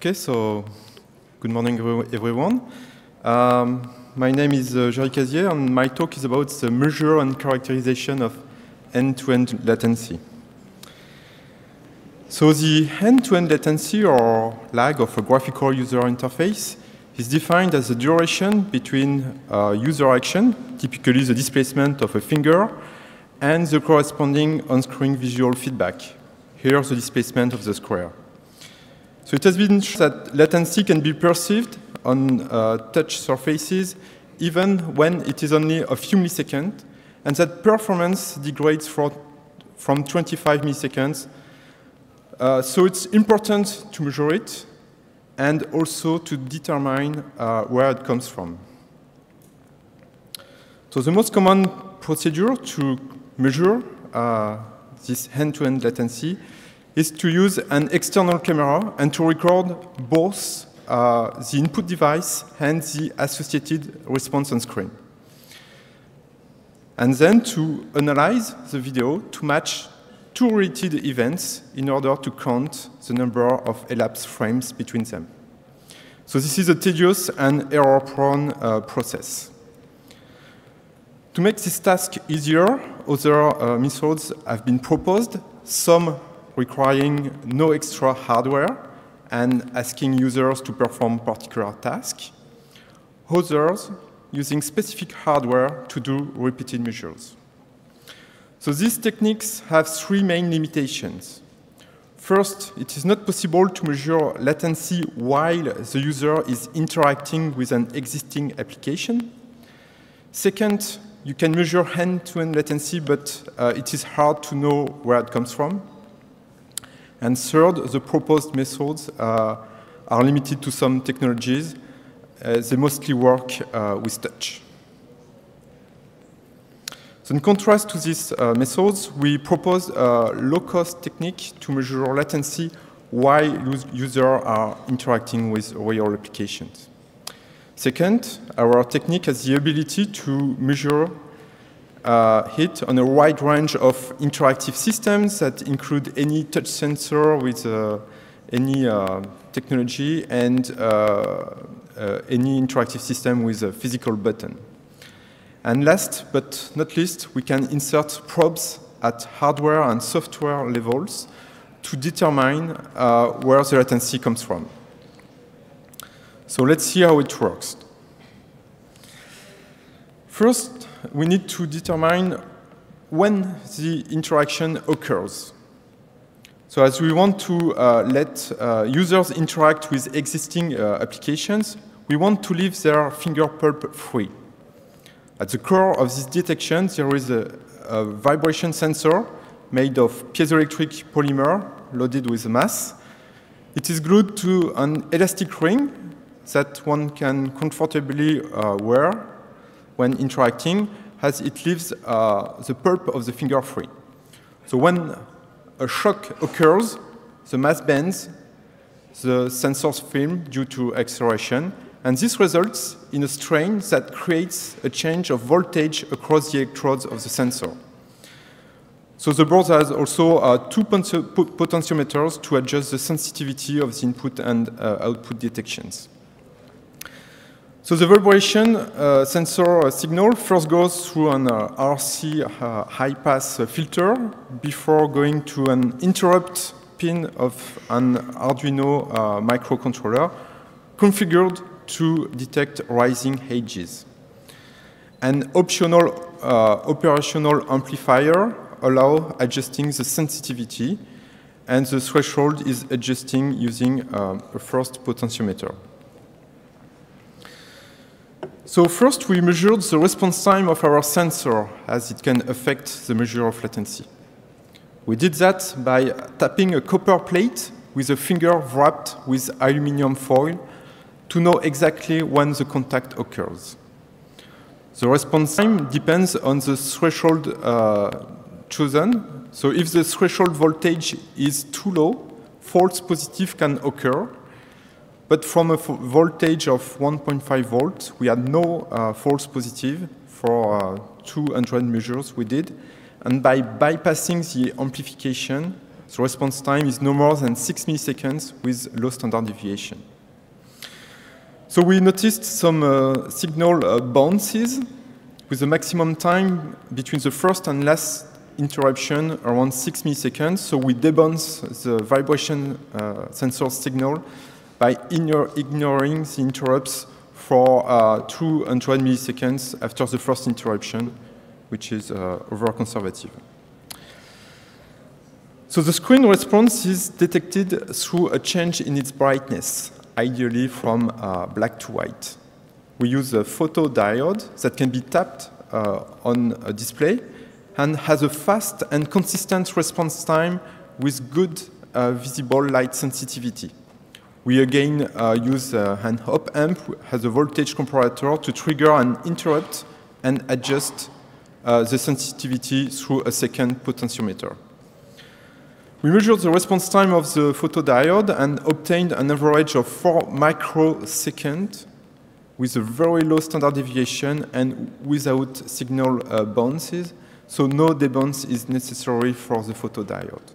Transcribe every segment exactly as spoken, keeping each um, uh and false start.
Okay, so good morning everyone. Um, my name is uh, Géry Casiez and my talk is about the measure and characterization of end-to-end latency. So the end-to-end latency or lag of a graphical user interface is defined as the duration between uh, user action, typically the displacement of a finger, and the corresponding on-screen visual feedback. Here the displacement of the square. So it has been shown that latency can be perceived on uh, touch surfaces even when it is only a few milliseconds, and that performance degrades for, from twenty-five milliseconds. Uh, so it's important to measure it and also to determine uh, where it comes from. So the most common procedure to measure uh, this end-to-end latency is to use an external camera and to record both uh, the input device and the associated response on screen. And then to analyze the video to match two related events in order to count the number of elapsed frames between them. So this is a tedious and error-prone uh, process. To make this task easier, other uh, methods have been proposed, some requiring no extra hardware and asking users to perform particular tasks, others using specific hardware to do repeated measures. So these techniques have three main limitations. First, it is not possible to measure latency while the user is interacting with an existing application. Second, you can measure end-to-end latency, but uh, it is hard to know where it comes from. And third, the proposed methods uh, are limited to some technologies. Uh, they mostly work uh, with touch. So in contrast to these uh, methods, we propose a low-cost technique to measure latency while users are interacting with real applications. Second, our technique has the ability to measure Uh, hit on a wide range of interactive systems that include any touch sensor with uh, any uh, technology and uh, uh, any interactive system with a physical button. And last but not least, we can insert probes at hardware and software levels to determine uh, where the latency comes from. So let's see how it works. First, we need to determine when the interaction occurs. So as we want to uh, let uh, users interact with existing uh, applications, we want to leave their finger pulp free. At the core of this detection, there is a, a vibration sensor made of piezoelectric polymer loaded with mass. It is glued to an elastic ring that one can comfortably uh, wear when interacting, as it leaves uh, the pulp of the finger free. So when a shock occurs, the mass bends, the sensor's film due to acceleration, and this results in a strain that creates a change of voltage across the electrodes of the sensor. So the board has also uh, two potentiometers to adjust the sensitivity of the input and uh, output detections. So the vibration uh, sensor signal first goes through an uh, R C uh, high-pass filter before going to an interrupt pin of an Arduino uh, microcontroller configured to detect rising edges. An optional uh, operational amplifier allows adjusting the sensitivity, and the threshold is adjusting using uh, a first potentiometer. So first, we measured the response time of our sensor, as it can affect the measure of latency. We did that by tapping a copper plate with a finger wrapped with aluminum foil to know exactly when the contact occurs. The response time depends on the threshold uh, chosen. So if the threshold voltage is too low, false positive can occur. But from a voltage of one point five volts, we had no uh, false positive for uh, two hundred measures we did. And by bypassing the amplification, The response time is no more than six milliseconds with low standard deviation. So we noticed some uh, signal uh, bounces with the maximum time between the first and last interruption around six milliseconds. So we debounce the vibration uh, sensor signal by ignore, ignoring the interrupts for uh, two hundred milliseconds after the first interruption, which is uh, over-conservative. So the screen response is detected through a change in its brightness, ideally from uh, black to white. We use a photodiode that can be tapped uh, on a display and has a fast and consistent response time with good uh, visible light sensitivity. We again uh, use uh, an op amp as a voltage comparator to trigger an interrupt and adjust uh, the sensitivity through a second potentiometer. We measured the response time of the photodiode and obtained an average of four microseconds with a very low standard deviation and without signal uh, bounces, so no debounce is necessary for the photodiode.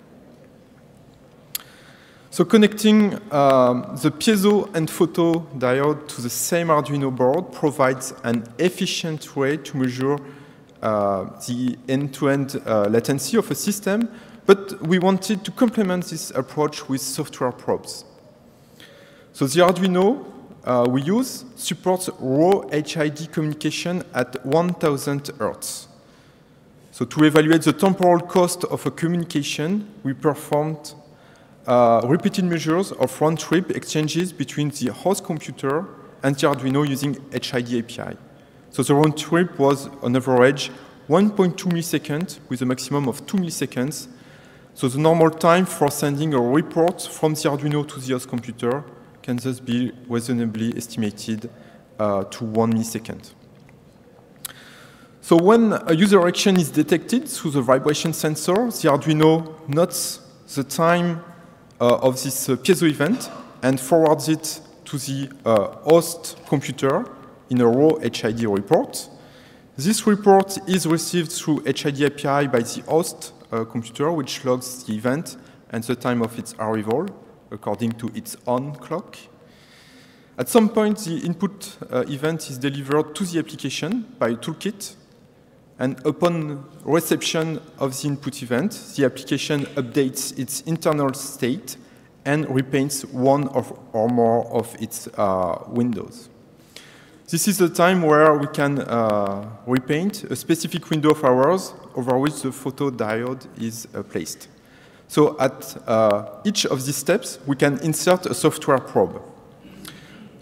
So connecting um, the piezo and photodiode to the same Arduino board provides an efficient way to measure uh, the end-to-end uh, latency of a system. But we wanted to complement this approach with software probes. So the Arduino uh, we use supports raw H I D communication at one thousand hertz. So to evaluate the temporal cost of a communication, we performed uh, repeated measures of round-trip exchanges between the host computer and the Arduino using H I D A P I. So the round-trip was, on average, one point two milliseconds with a maximum of two milliseconds. So the normal time for sending a report from the Arduino to the host computer can thus be reasonably estimated uh, to one millisecond. So when a user action is detected through the vibration sensor, the Arduino notes the time uh, of this uh, piezo event and forwards it to the uh, host computer in a raw H I D report. This report is received through H I D A P I by the host computer, which logs the event and the time of its arrival according to its own clock. At some point, the input uh, event is delivered to the application by a toolkit, and upon reception of the input event, the application updates its internal state and repaints one of or more of its uh, windows. This is the time where we can uh, repaint a specific window of hours over which the photodiode is uh, placed. So at uh, each of these steps, we can insert a software probe.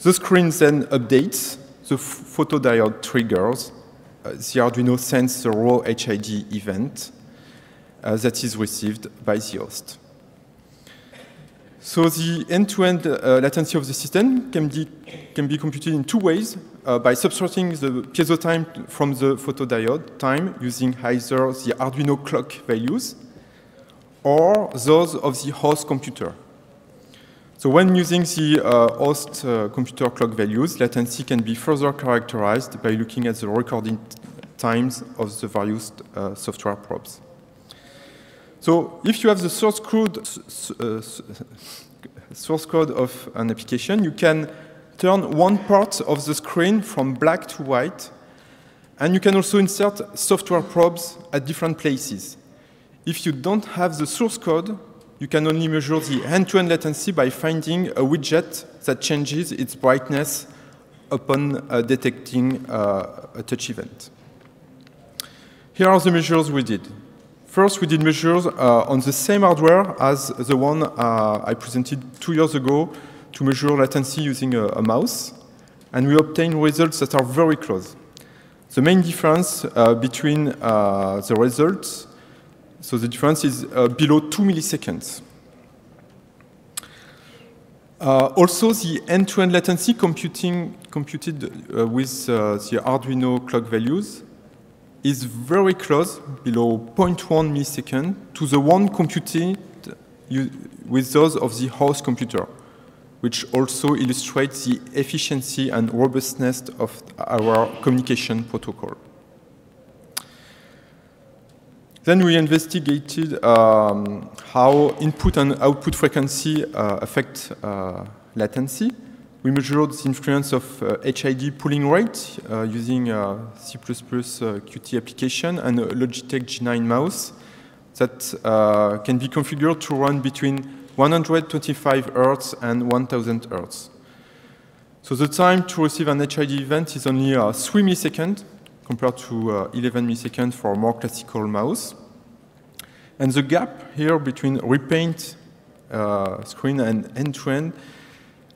The screen then updates, the photodiode triggers, uh, the Arduino sends the raw H I D event uh, that is received by the host. So the end-to-end uh, latency of the system can be, can be computed in two ways, uh, by subtracting the piezo time from the photodiode time using either the Arduino clock values or those of the host computer. So when using the uh, host uh, computer clock values, latency can be further characterized by looking at the recording times of the various uh, software probes. So if you have the source code, uh, source code of an application, you can turn one part of the screen from black to white, and you can also insert software probes at different places. If you don't have the source code, you can only measure the end-to-end latency by finding a widget that changes its brightness upon uh, detecting uh, a touch event. Here are the measures we did. First, we did measures uh, on the same hardware as the one uh, I presented two years ago to measure latency using a, a mouse, and we obtained results that are very close. The main difference uh, between uh, the results, so the difference is uh, below two milliseconds. Uh, also, the end-to-end latency computing, computed uh, with uh, the Arduino clock values is very close, below zero point one millisecond, to the one computed with those of the host computer, which also illustrates the efficiency and robustness of our communication protocol. Then we investigated um, how input and output frequency uh, affect uh, latency. We measured the influence of uh, H I D pooling rate uh, using a C plus plus uh, Q T application and a Logitech G nine mouse that uh, can be configured to run between one hundred twenty-five hertz and one thousand hertz. So the time to receive an H I D event is only uh, three milliseconds compared to uh, eleven milliseconds for a more classical mouse. And the gap here between repaint uh, screen and end-to-end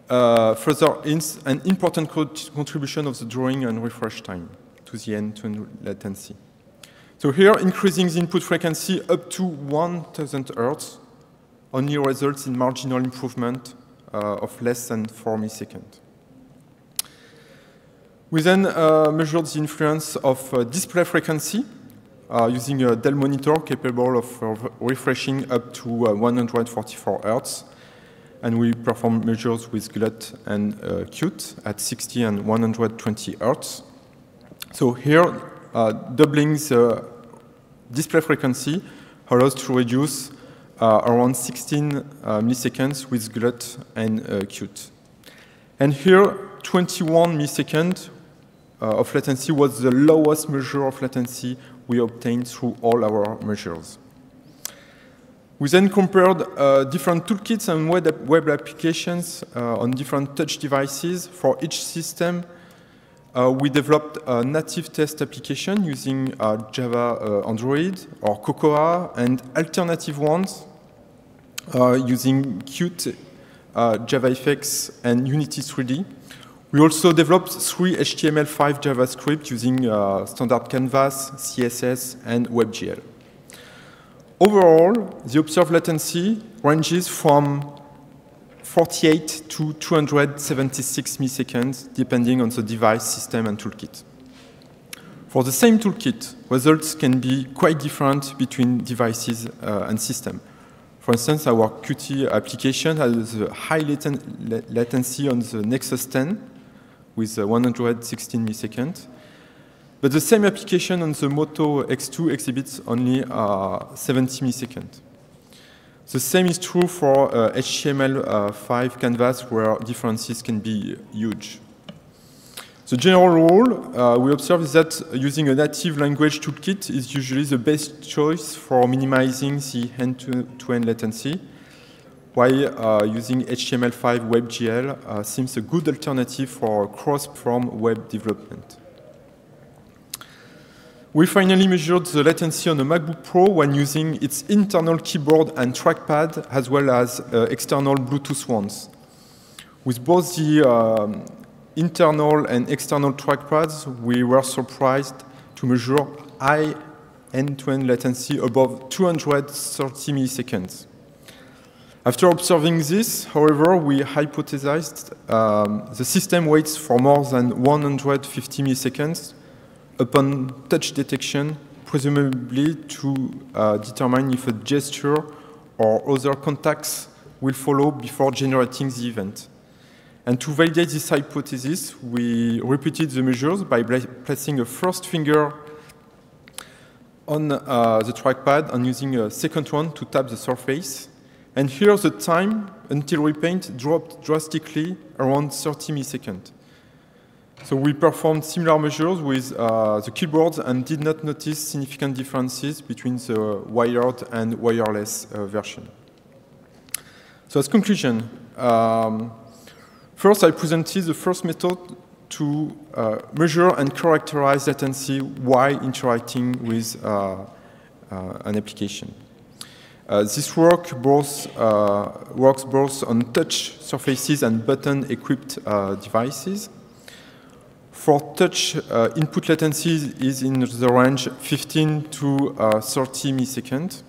Uh, further, is an important co contribution of the drawing and refresh time to the end-to-end latency. So here, increasing the input frequency up to one thousand hertz only results in marginal improvement uh, of less than four milliseconds. We then uh, measured the influence of uh, display frequency uh, using a Dell monitor capable of uh, refreshing up to uh, one hundred forty-four hertz. And we perform measures with GLUT and uh, Q T at sixty and one hundred twenty hertz. So here, uh, doubling the display frequency allows to reduce uh, around sixteen uh, milliseconds with GLUT and uh, Q T. And here, twenty-one milliseconds uh, of latency was the lowest measure of latency we obtained through all our measures. We then compared uh, different toolkits and web, web applications uh, on different touch devices. For each system, uh, we developed a native test application using uh, Java uh, Android or Cocoa and alternative ones uh, using Qt, uh, JavaFX, and Unity three D. We also developed three H T M L five JavaScript using uh, standard Canvas, C S S, and WebGL. Overall, the observed latency ranges from forty-eight to two hundred seventy-six milliseconds, depending on the device, system, and toolkit. For the same toolkit, results can be quite different between devices uh, and systems. For instance, our Qt application has a high laten latency on the Nexus ten with uh, one hundred sixteen milliseconds. But the same application on the Moto X two exhibits only uh, seventy milliseconds. The same is true for uh, H T M L five canvas, where differences can be huge. The general rule uh, we observe is that using a native language toolkit is usually the best choice for minimizing the end-to-end latency, while uh, using H T M L five WebGL uh, seems a good alternative for cross-platform web development. We finally measured the latency on the MacBook Pro when using its internal keyboard and trackpad, as well as uh, external Bluetooth ones. With both the um, internal and external trackpads, we were surprised to measure high end-to-end latency above two hundred thirty milliseconds. After observing this, however, we hypothesized um, the system waits for more than one hundred fifty milliseconds upon touch detection, presumably to uh, determine if a gesture or other contacts will follow before generating the event. And to validate this hypothesis, we repeated the measures by placing a first finger on uh, the trackpad and using a second one to tap the surface. And here the time until repaint dropped drastically around thirty milliseconds. So we performed similar measures with uh, the keyboards and did not notice significant differences between the wired and wireless uh, version. So as conclusion, um, first I presented the first method to uh, measure and characterize latency while interacting with uh, uh, an application. Uh, this work both, uh, works both on touch surfaces and button-equipped uh, devices. For touch, uh, input latency is in the range fifteen to uh, thirty milliseconds.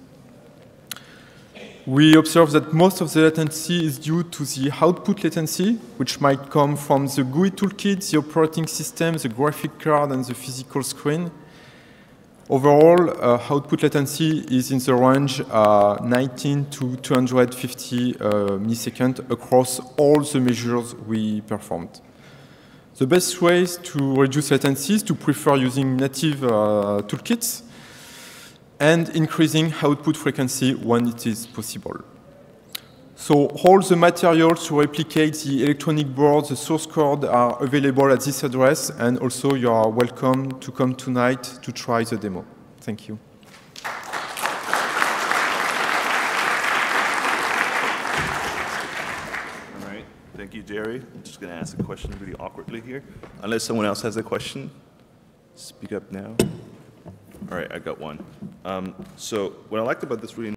We observe that most of the latency is due to the output latency, which might come from the G U I toolkit, the operating system, the graphic card, and the physical screen. Overall, uh, output latency is in the range uh, nineteen to two hundred fifty uh, milliseconds across all the measures we performed. The best ways to reduce latency is to prefer using native uh, toolkits. and increasing output frequency when it is possible. So all the materials to replicate the electronic board, the source code are available at this address, and also you are welcome to come tonight to try the demo. Thank you. All right, thank you, Géry. I'm just going to ask a question really awkwardly here. Unless someone else has a question, speak up now. All right, I got one. Um, so what I liked about this really